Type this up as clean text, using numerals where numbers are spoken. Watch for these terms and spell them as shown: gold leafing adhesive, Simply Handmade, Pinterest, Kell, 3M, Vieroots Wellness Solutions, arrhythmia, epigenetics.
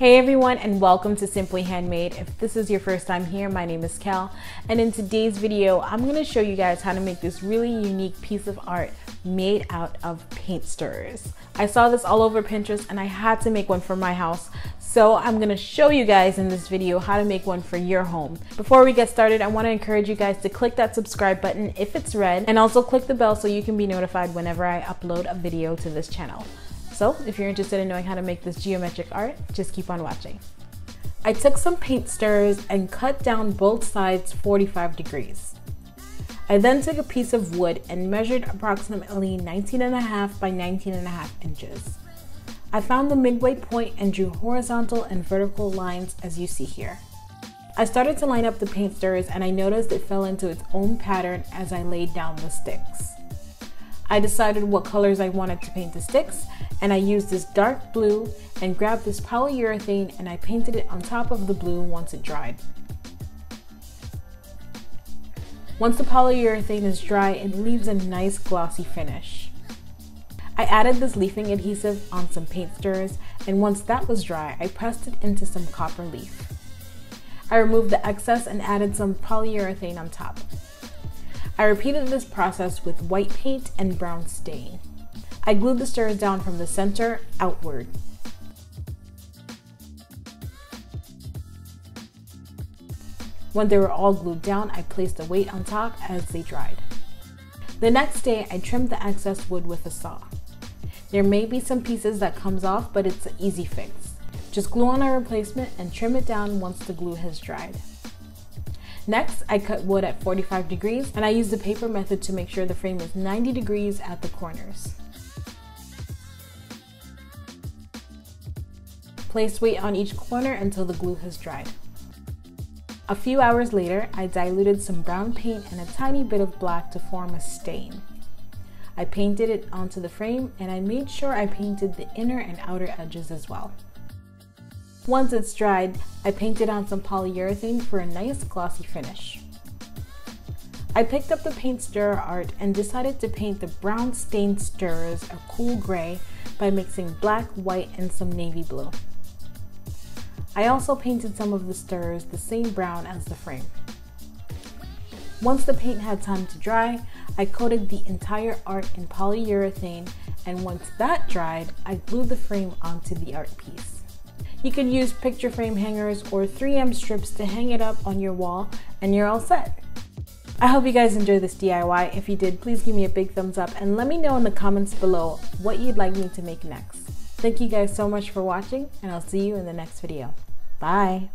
Hey everyone, and welcome to Simply Handmade. If this is your first time here, my name is Kel, and in today's video, I'm gonna show you guys how to make this really unique piece of art made out of paint stirrers. I saw this all over Pinterest and I had to make one for my house, so I'm gonna show you guys in this video how to make one for your home. Before we get started, I wanna encourage you guys to click that subscribe button if it's red, and also click the bell so you can be notified whenever I upload a video to this channel. So if you're interested in knowing how to make this geometric art, just keep on watching. I took some paint stirrers and cut down both sides 45 degrees. I then took a piece of wood and measured approximately 19.5 by 19.5 inches. I found the midway point and drew horizontal and vertical lines as you see here. I started to line up the paint stirrers and I noticed it fell into its own pattern as I laid down the sticks. I decided what colors I wanted to paint the sticks, and I used this dark blue and grabbed this polyurethane and I painted it on top of the blue once it dried. Once the polyurethane is dry, it leaves a nice glossy finish. I added this leafing adhesive on some paint stirrers, and once that was dry, I pressed it into some copper leaf. I removed the excess and added some polyurethane on top. I repeated this process with white paint and brown stain. I glued the stirrers down from the center outward. When they were all glued down, I placed the weight on top as they dried. The next day, I trimmed the excess wood with a saw. There may be some pieces that comes off, but it's an easy fix. Just glue on a replacement and trim it down once the glue has dried. Next, I cut wood at 45 degrees and I used the paper method to make sure the frame is 90 degrees at the corners. Place weight on each corner until the glue has dried. A few hours later, I diluted some brown paint and a tiny bit of black to form a stain. I painted it onto the frame and I made sure I painted the inner and outer edges as well. Once it's dried, I painted on some polyurethane for a nice glossy finish. I picked up the paint stirrer art and decided to paint the brown stained stirrers a cool gray by mixing black, white, and some navy blue. I also painted some of the stirrers the same brown as the frame. Once the paint had time to dry, I coated the entire art in polyurethane, and once that dried, I glued the frame onto the art piece. You could use picture frame hangers or 3M strips to hang it up on your wall, and you're all set. I hope you guys enjoyed this DIY. If you did, please give me a big thumbs up and let me know in the comments below what you'd like me to make next. Thank you guys so much for watching, and I'll see you in the next video. Bye!